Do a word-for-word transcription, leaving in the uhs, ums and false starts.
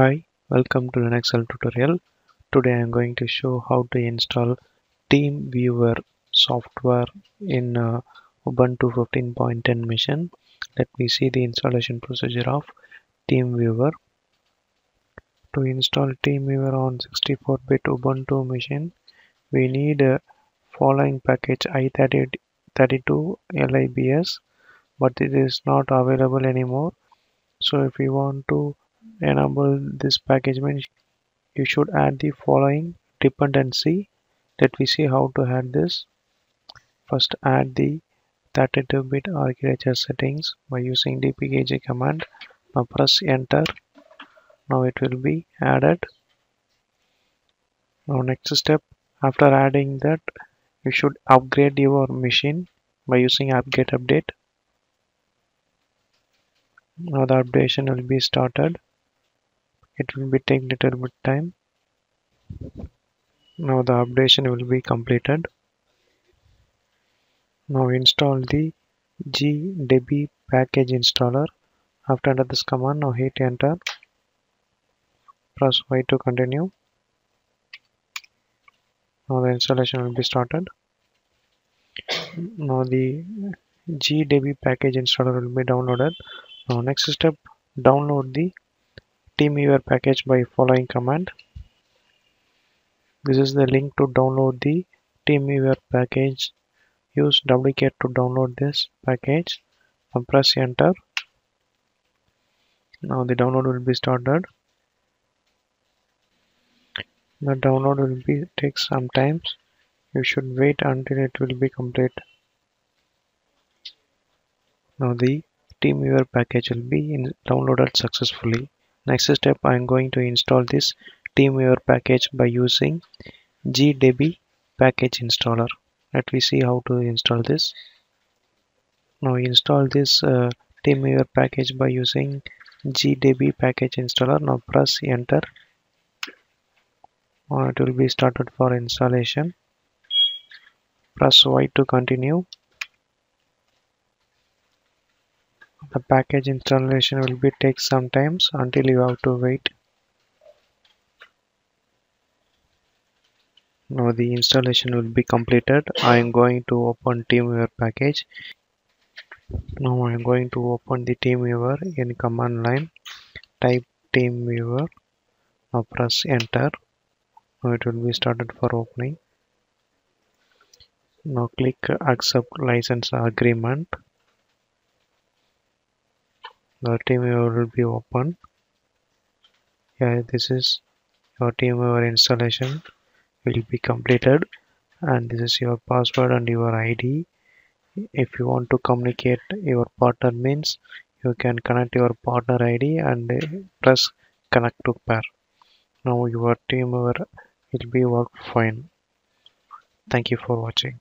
Hi, welcome to LinuxHelp tutorial. Today I am going to show how to install TeamViewer software in uh, Ubuntu fifteen ten machine. Let me see the installation procedure of TeamViewer. To install TeamViewer on sixty-four bit Ubuntu machine, we need uh, following package i thirty-two libs, but it is not available anymore. So if you want to enable this package, means you should add the following dependency. Let me see how to add this. First, add the thirty-two bit architecture settings by using dpkg command. Now press enter. Now it will be added. Now next step, after adding that, you should upgrade your machine by using apt-get update. Now the updation will be started. It will be take little bit time. Now the updation will be completed. Now install the G D B package installer. After this command, now hit enter. Press Y to continue. Now the installation will be started. Now the G D B package installer will be downloaded. Now next step, download the TeamViewer package by following command. This is the link to download the TeamViewer package. Use wget to download this package. Now press enter. Now the download will be started. The download will be take some time. You should wait until it will be complete. Now the TeamViewer package will be in downloaded successfully. Next step, I am going to install this TeamViewer package by using GDebi package installer. Let me see how to install this. Now install this uh, TeamViewer package by using GDebi package installer. Now press enter. Now it will be started for installation. Press Y to continue. The package installation will be take some time until you have to wait. Now the installation will be completed. I am going to open TeamViewer package. Now I am going to open the TeamViewer in command line. Type TeamViewer. Now press enter. Now it will be started for opening. Now click accept license agreement. The TeamViewer will be open. Yeah, this is your TeamViewer installation will be completed, and this is your password and your I D. If you want to communicate your partner, means you can connect your partner I D and press connect to pair. Now your TeamViewer will be work fine. Thank you for watching.